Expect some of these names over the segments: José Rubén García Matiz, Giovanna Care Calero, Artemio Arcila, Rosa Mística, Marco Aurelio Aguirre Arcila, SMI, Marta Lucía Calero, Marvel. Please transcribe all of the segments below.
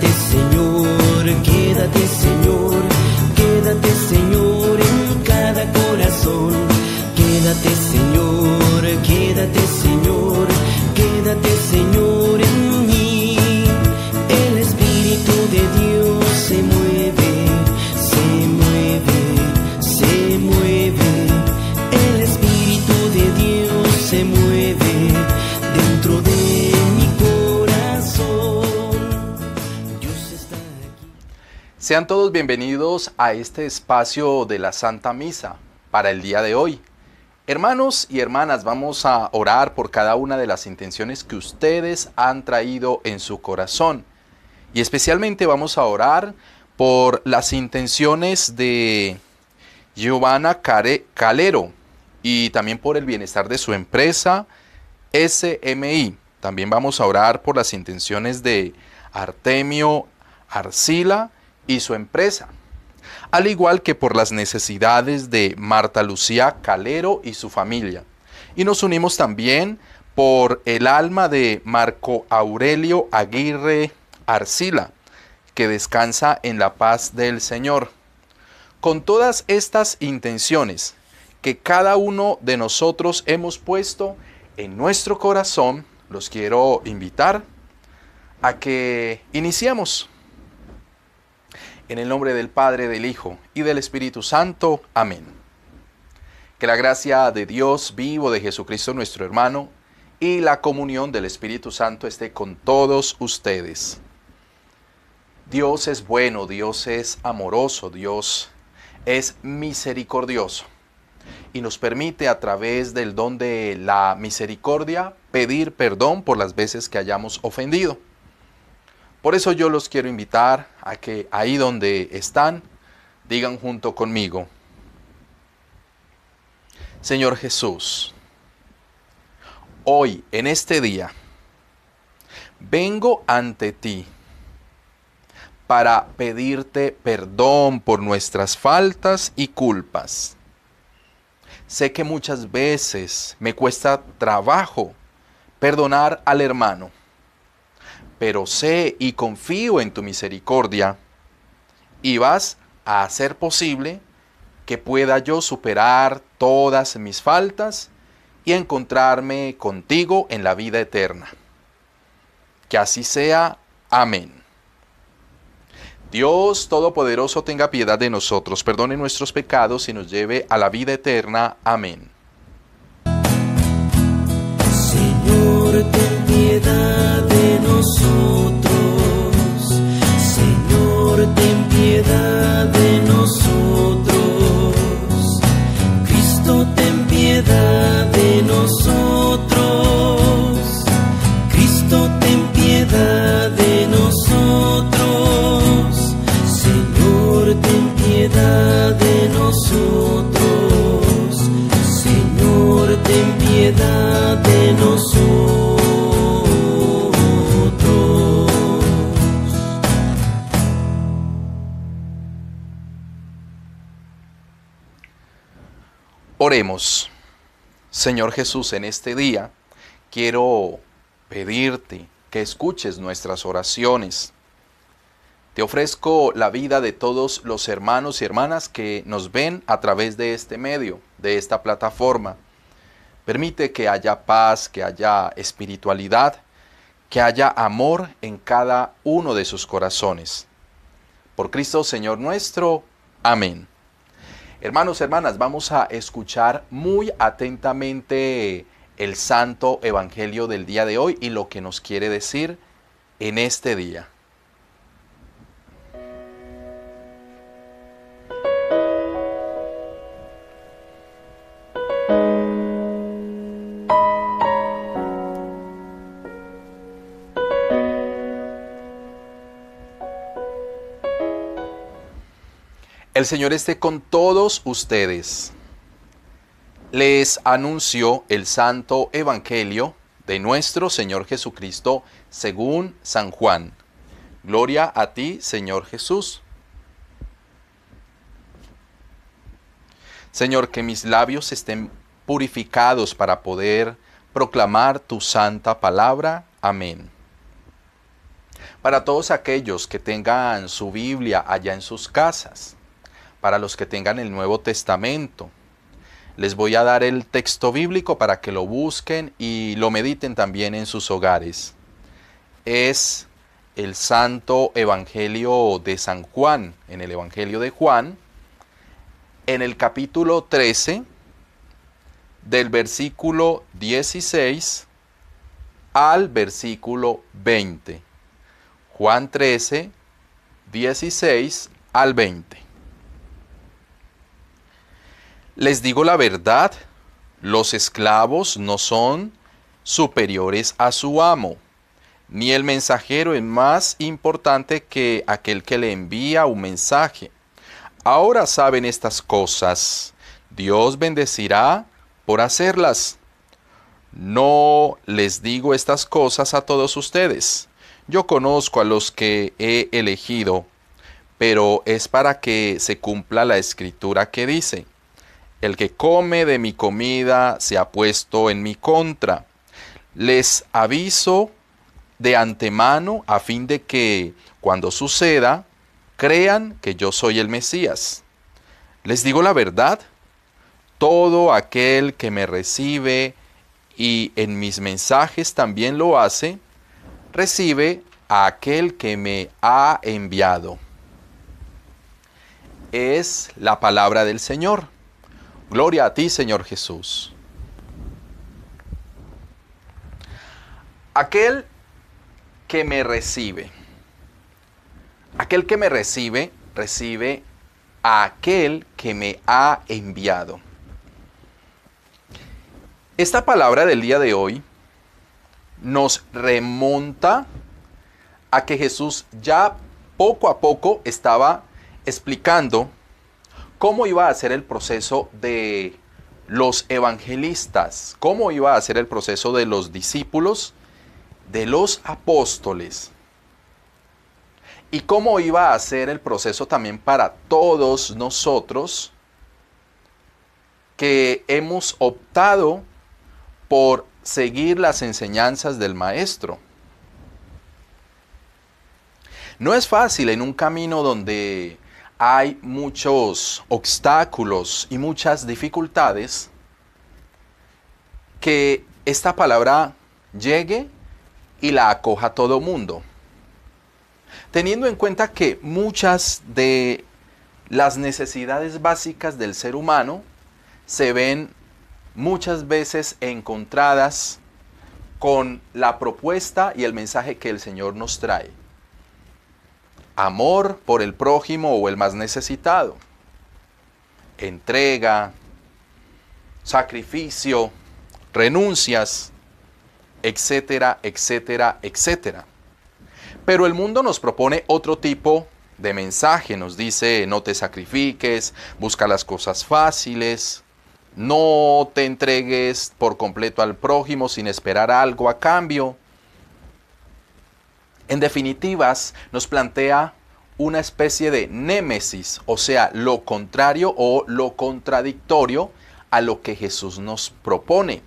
Quédate, Señor, quédate, Señor, quédate, Señor, en cada corazón. Quédate, Señor, quédate, Señor, quédate, Señor, en mí. El Espíritu de Dios se mueve, se mueve, se mueve. El Espíritu de Dios se mueve dentro de mi corazón. Dios está aquí. Sean todos bienvenidos a este espacio de la Santa Misa para el día de hoy. Hermanos y hermanas, vamos a orar por cada una de las intenciones que ustedes han traído en su corazón. Y especialmente vamos a orar por las intenciones de Giovanna Care Calero y también por el bienestar de su empresa SMI. También vamos a orar por las intenciones de Artemio Arcila y su empresa, al igual que por las necesidades de Marta Lucía Calero y su familia. Y nos unimos también por el alma de Marco Aurelio Aguirre Arcila, que descansa en la paz del Señor. Con todas estas intenciones que cada uno de nosotros hemos puesto en nuestro corazón, los quiero invitar a que iniciemos. En el nombre del Padre, del Hijo y del Espíritu Santo. Amén. Que la gracia de Dios vivo, de Jesucristo nuestro hermano, y la comunión del Espíritu Santo esté con todos ustedes. Dios es bueno, Dios es amoroso, Dios es misericordioso y nos permite a través del don de la misericordia pedir perdón por las veces que hayamos ofendido. Por eso yo los quiero invitar a que ahí donde están, digan junto conmigo: Señor Jesús, hoy en este día, vengo ante ti para pedirte perdón por nuestras faltas y culpas. Sé que muchas veces me cuesta trabajo perdonar al hermano, pero sé y confío en tu misericordia y vas a hacer posible que pueda yo superar todas mis faltas y encontrarme contigo en la vida eterna. Que así sea. Amén. Dios Todopoderoso tenga piedad de nosotros, perdone nuestros pecados y nos lleve a la vida eterna. Amén. Señor, ten piedad de nosotros. Señor, ten piedad de nosotros. Cristo, ten piedad de nosotros. Cristo, ten piedad de nosotros. Señor, ten piedad de nosotros. Señor, ten piedad de nosotros. Oremos. Señor Jesús, en este día quiero pedirte que escuches nuestras oraciones. Te ofrezco la vida de todos los hermanos y hermanas que nos ven a través de este medio, de esta plataforma. Permite que haya paz, que haya espiritualidad, que haya amor en cada uno de sus corazones. Por Cristo, Señor nuestro. Amén. Hermanos, hermanas, vamos a escuchar muy atentamente el Santo Evangelio del día de hoy y lo que nos quiere decir en este día. El Señor esté con todos ustedes. Les anuncio el Santo Evangelio de nuestro Señor Jesucristo según San Juan. Gloria a ti, Señor Jesús. Señor, que mis labios estén purificados para poder proclamar tu santa palabra. Amén. para todos aquellos que tengan su Biblia allá en sus casas, para los que tengan el Nuevo Testamento. Les voy a dar el texto bíblico para que lo busquen y lo mediten también en sus hogares. Es el Santo Evangelio de San Juan, en el Evangelio de Juan, en el capítulo 13, del versículo 16 al versículo 20. Juan 13, 16 al 20. Les digo la verdad, los esclavos no son superiores a su amo, ni el mensajero es más importante que aquel que le envía un mensaje. Ahora saben estas cosas, Dios bendecirá por hacerlas. No les digo estas cosas a todos ustedes. Yo conozco a los que he elegido, pero es para que se cumpla la escritura que dice: el que come de mi comida se ha puesto en mi contra. Les aviso de antemano a fin de que, cuando suceda, crean que yo soy el Mesías. Les digo la verdad, todo aquel que me recibe y en mis mensajes también lo hace, recibe a aquel que me ha enviado. Es la palabra del Señor. Gloria a ti, Señor Jesús. Aquel que me recibe. Aquel que me recibe, recibe a aquel que me ha enviado. Esta palabra del día de hoy nos remonta a que Jesús ya poco a poco estaba explicando cómo iba a ser el proceso de los evangelistas, cómo iba a ser el proceso de los discípulos, de los apóstoles, y cómo iba a ser el proceso también para todos nosotros que hemos optado por seguir las enseñanzas del Maestro. No es fácil en un camino donde hay muchos obstáculos y muchas dificultades que esta palabra llegue y la acoja a todo mundo, teniendo en cuenta que muchas de las necesidades básicas del ser humano se ven muchas veces encontradas con la propuesta y el mensaje que el Señor nos trae. Amor por el prójimo o el más necesitado, entrega, sacrificio, renuncias, etcétera, etcétera, etcétera. Pero el mundo nos propone otro tipo de mensaje. Nos dice: no te sacrifiques, busca las cosas fáciles, no te entregues por completo al prójimo sin esperar algo a cambio. En definitivas, nos plantea una especie de némesis, o sea, lo contrario o lo contradictorio a lo que Jesús nos propone.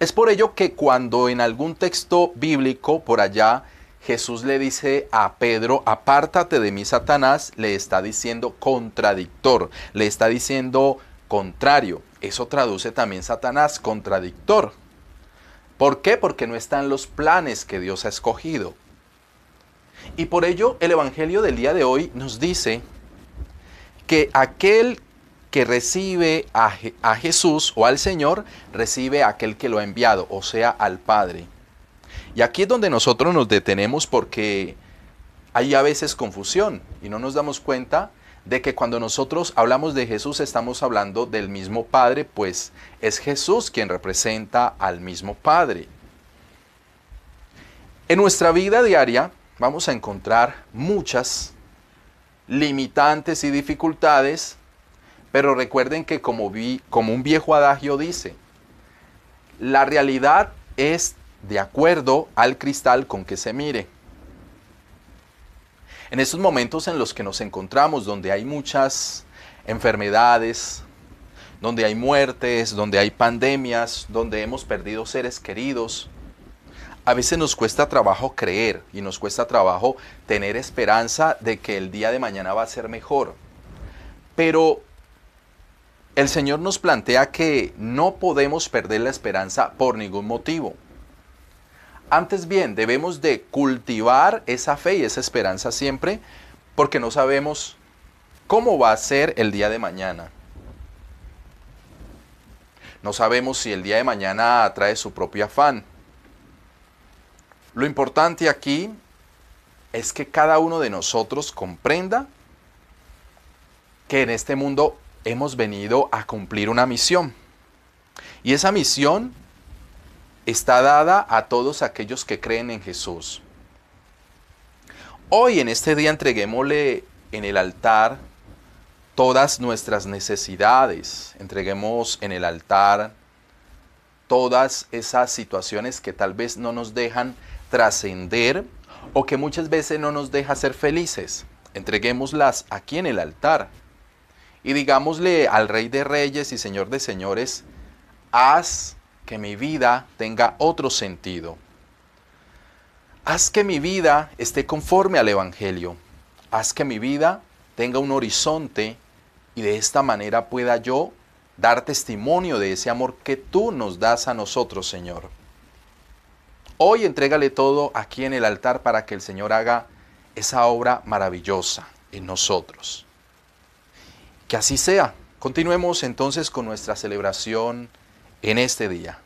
Es por ello que cuando en algún texto bíblico por allá Jesús le dice a Pedro: apártate de mí, Satanás, le está diciendo contradictor, le está diciendo contrario. Eso traduce también Satanás, contradictor. ¿Por qué? Porque no están los planes que Dios ha escogido. Y por ello el Evangelio del día de hoy nos dice que aquel que recibe a Jesús o al Señor, recibe a aquel que lo ha enviado, o sea, al Padre. Y aquí es donde nosotros nos detenemos, porque hay a veces confusión y no nos damos cuenta de que cuando nosotros hablamos de Jesús estamos hablando del mismo Padre, pues es Jesús quien representa al mismo Padre. En nuestra vida diaria vamos a encontrar muchas limitantes y dificultades, pero recuerden que como un viejo adagio dice, la realidad es de acuerdo al cristal con que se mire. En estos momentos en los que nos encontramos, donde hay muchas enfermedades, donde hay muertes, donde hay pandemias, donde hemos perdido seres queridos, A veces nos cuesta trabajo creer y nos cuesta trabajo tener esperanza de que el día de mañana va a ser mejor. Pero el Señor nos plantea que no podemos perder la esperanza por ningún motivo. Antes bien, debemos de cultivar esa fe y esa esperanza siempre, porque no sabemos cómo va a ser el día de mañana. No sabemos si el día de mañana trae su propio afán. Lo importante aquí es que cada uno de nosotros comprenda que en este mundo hemos venido a cumplir una misión. Y esa misión está dada a todos aquellos que creen en Jesús. Hoy, en este día, entreguémosle en el altar todas nuestras necesidades. Entreguemos en el altar todas esas situaciones que tal vez no nos dejan trascender o que muchas veces no nos deja ser felices. Entreguémoslas aquí en el altar y digámosle al Rey de Reyes y Señor de Señores: haz que mi vida tenga otro sentido. Haz que mi vida esté conforme al Evangelio. Haz que mi vida tenga un horizonte y de esta manera pueda yo dar testimonio de ese amor que tú nos das a nosotros, Señor. Hoy entrégale todo aquí en el altar para que el Señor haga esa obra maravillosa en nosotros. Que así sea. Continuemos entonces con nuestra celebración en este día.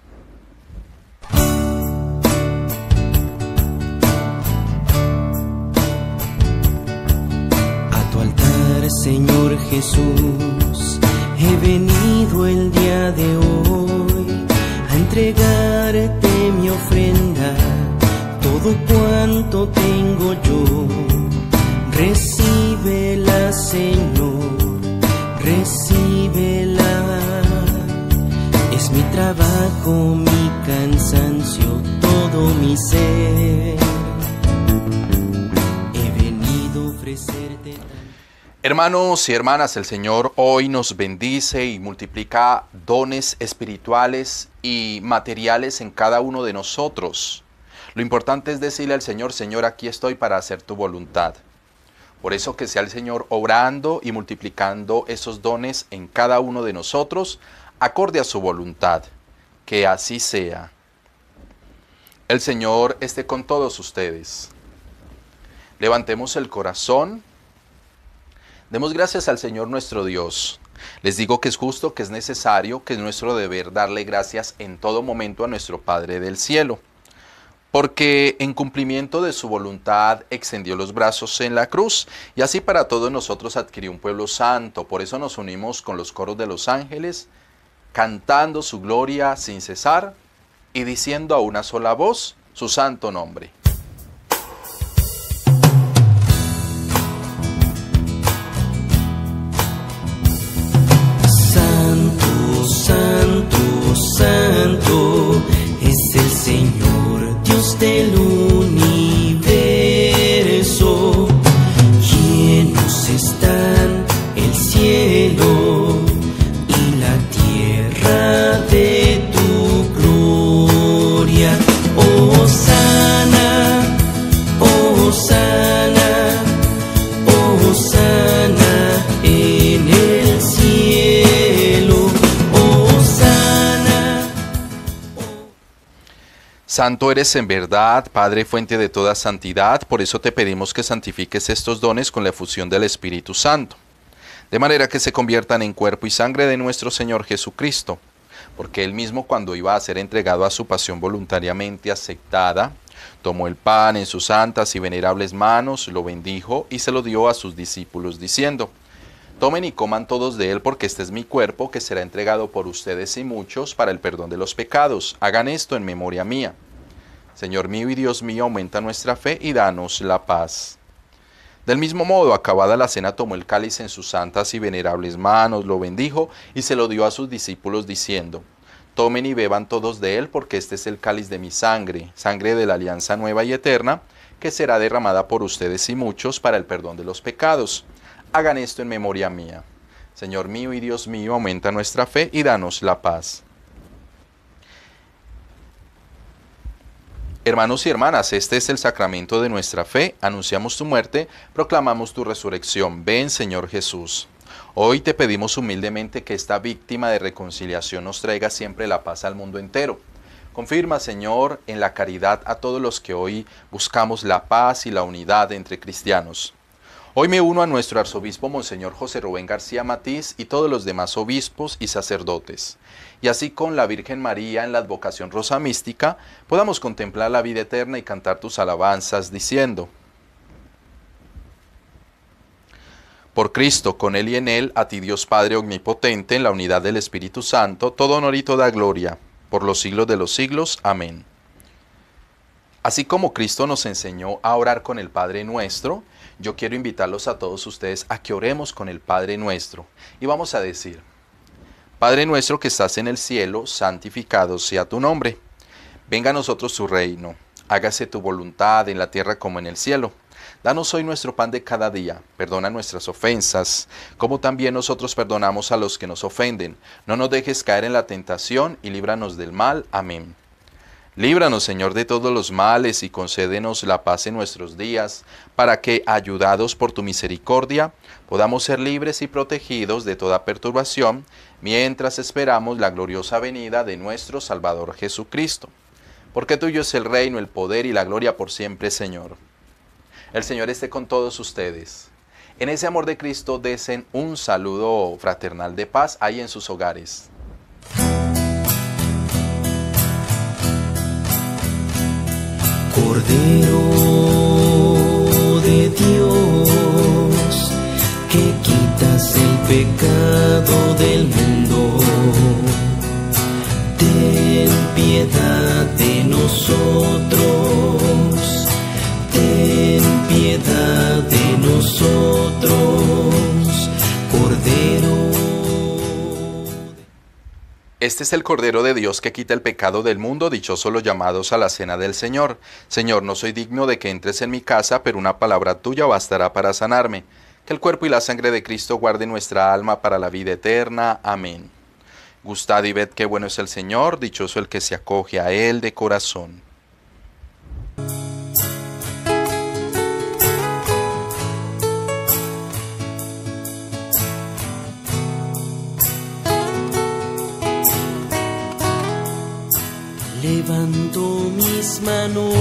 A tu altar, Señor Jesús, he venido el día de hoy a entregarte mi ofrenda, todo cuanto tengo yo. Recíbela, Señor, recíbela. Es mi trabajo, mi cansancio, todo mi ser. He venido a ofrecerte. Hermanos y hermanas, el Señor hoy nos bendice y multiplica dones espirituales y materiales en cada uno de nosotros. Lo importante es decirle al Señor: Señor, aquí estoy para hacer tu voluntad. Por eso que sea el Señor obrando y multiplicando esos dones en cada uno de nosotros, acorde a su voluntad. Que así sea. El Señor esté con todos ustedes. Levantemos el corazón. Demos gracias al Señor nuestro Dios. Les digo que es justo, que es necesario, que es nuestro deber darle gracias en todo momento a nuestro Padre del cielo, porque en cumplimiento de su voluntad extendió los brazos en la cruz y así para todos nosotros adquirió un pueblo santo. Por eso nos unimos con los coros de los ángeles, cantando su gloria sin cesar y diciendo a una sola voz su santo nombre. Santo, santo es el Señor, Dios del universo, llenos están el cielo y la tierra de tu gloria. Oh, sana, oh, sana, oh, sana en el cielo. Santo eres en verdad, Padre, fuente de toda santidad. Por eso te pedimos que santifiques estos dones con la efusión del Espíritu Santo, de manera que se conviertan en cuerpo y sangre de nuestro Señor Jesucristo, porque Él mismo, cuando iba a ser entregado a su pasión voluntariamente aceptada, tomó el pan en sus santas y venerables manos, lo bendijo y se lo dio a sus discípulos, diciendo: tomen y coman todos de él, porque este es mi cuerpo, que será entregado por ustedes y muchos para el perdón de los pecados. Hagan esto en memoria mía. Señor mío y Dios mío, aumenta nuestra fe y danos la paz. Del mismo modo, acabada la cena, tomó el cáliz en sus santas y venerables manos, lo bendijo y se lo dio a sus discípulos, diciendo: tomen y beban todos de él, porque este es el cáliz de mi sangre, sangre de la alianza nueva y eterna, que será derramada por ustedes y muchos para el perdón de los pecados. Hagan esto en memoria mía. Señor mío y Dios mío, aumenta nuestra fe y danos la paz. Hermanos y hermanas, este es el sacramento de nuestra fe. Anunciamos tu muerte, proclamamos tu resurrección. Ven, Señor Jesús. Hoy te pedimos humildemente que esta víctima de reconciliación nos traiga siempre la paz al mundo entero. Confirma, Señor, en la caridad a todos los que hoy buscamos la paz y la unidad entre cristianos. Hoy me uno a nuestro arzobispo Monseñor José Rubén García Matiz y todos los demás obispos y sacerdotes. Y así con la Virgen María en la advocación Rosa Mística, podamos contemplar la vida eterna y cantar tus alabanzas diciendo: Por Cristo, con Él y en Él, a ti Dios Padre Omnipotente, en la unidad del Espíritu Santo, todo honor y toda gloria, por los siglos de los siglos. Amén. Así como Cristo nos enseñó a orar con el Padre Nuestro, yo quiero invitarlos a todos ustedes a que oremos con el Padre Nuestro. Y vamos a decir: Padre nuestro que estás en el cielo, santificado sea tu nombre. Venga a nosotros tu reino. Hágase tu voluntad en la tierra como en el cielo. Danos hoy nuestro pan de cada día. Perdona nuestras ofensas, como también nosotros perdonamos a los que nos ofenden. No nos dejes caer en la tentación y líbranos del mal. Amén. Líbranos, Señor, de todos los males y concédenos la paz en nuestros días, para que, ayudados por tu misericordia, podamos ser libres y protegidos de toda perturbación, mientras esperamos la gloriosa venida de nuestro Salvador Jesucristo. Porque tuyo es el reino, el poder y la gloria por siempre, Señor. El Señor esté con todos ustedes. En ese amor de Cristo, desen un saludo fraternal de paz ahí en sus hogares. Cordero de Dios, que quitas el pecado del mundo, ten piedad de nosotros, ten piedad de nosotros, Cordero. Este es el Cordero de Dios que quita el pecado del mundo, dichosos los llamados a la cena del Señor. Señor, no soy digno de que entres en mi casa, pero una palabra tuya bastará para sanarme. Que el cuerpo y la sangre de Cristo guarden nuestra alma para la vida eterna. Amén. Gustad y ved qué bueno es el Señor, dichoso el que se acoge a Él de corazón. Levanto mis manos,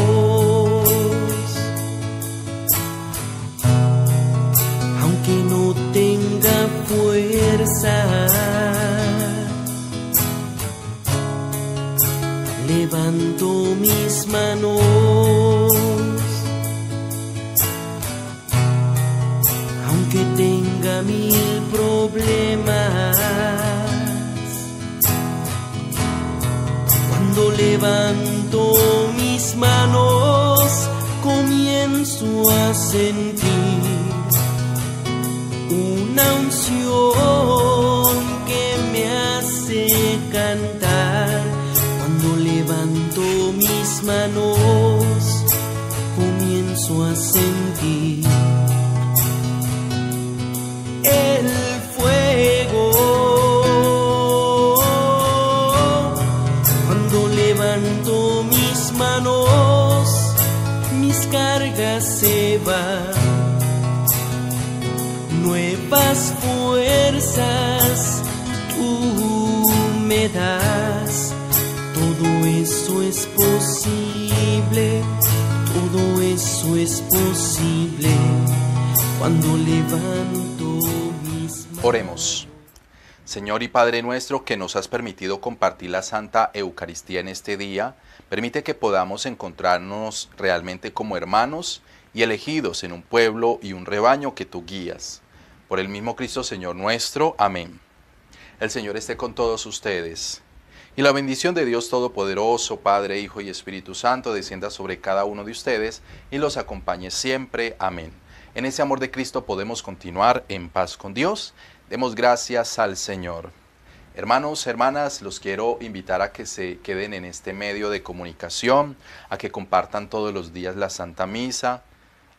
aunque no tenga fuerza. Levanto mis manos, aunque tenga mil problemas. Cuando levanto mis manos, comienzo a sentir una unción que me hace cantar. Cuando levanto mis manos, comienzo a sentir el fuego. Mis cargas se van, nuevas fuerzas tú me das. Todo eso es posible, todo eso es posible cuando levanto mis manos. Oremos. Señor y Padre nuestro, que nos has permitido compartir la Santa Eucaristía en este día, permite que podamos encontrarnos realmente como hermanos y elegidos en un pueblo y un rebaño que tú guías. Por el mismo Cristo, Señor nuestro. Amén. El Señor esté con todos ustedes. Y la bendición de Dios Todopoderoso, Padre, Hijo y Espíritu Santo, descienda sobre cada uno de ustedes y los acompañe siempre. Amén. En ese amor de Cristo podemos continuar en paz con Dios. Demos gracias al Señor. Hermanos, hermanas, los quiero invitar a que se queden en este medio de comunicación, a que compartan todos los días la Santa Misa,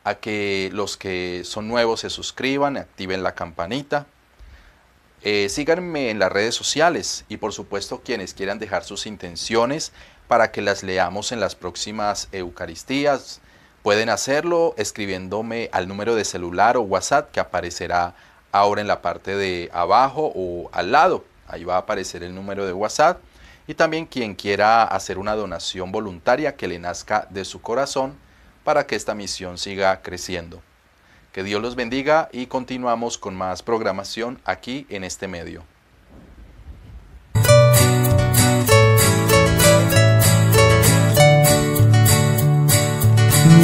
a que los que son nuevos se suscriban, activen la campanita. Síganme en las redes sociales y por supuesto quienes quieran dejar sus intenciones para que las leamos en las próximas Eucaristías, pueden hacerlo escribiéndome al número de celular o WhatsApp que aparecerá ahora en la parte de abajo o al lado. Ahí va a aparecer el número de WhatsApp. Y también quien quiera hacer una donación voluntaria que le nazca de su corazón para que esta misión siga creciendo. Que Dios los bendiga y continuamos con más programación aquí en este medio.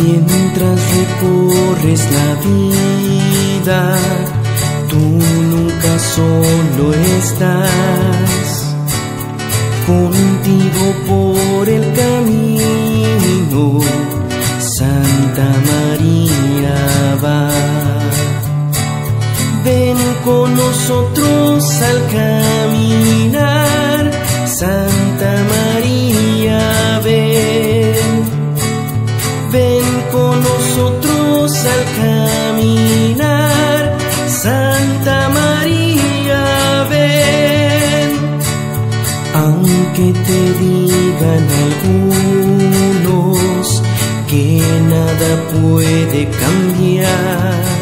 Mientras recorres la vida, tú nunca solo estás. Contigo por el camino, Santa María va. Ven con nosotros al caminar, Santa María ven. Ven con nosotros al caminar, Santa María ven. Aunque te digan algunos que nada puede cambiar,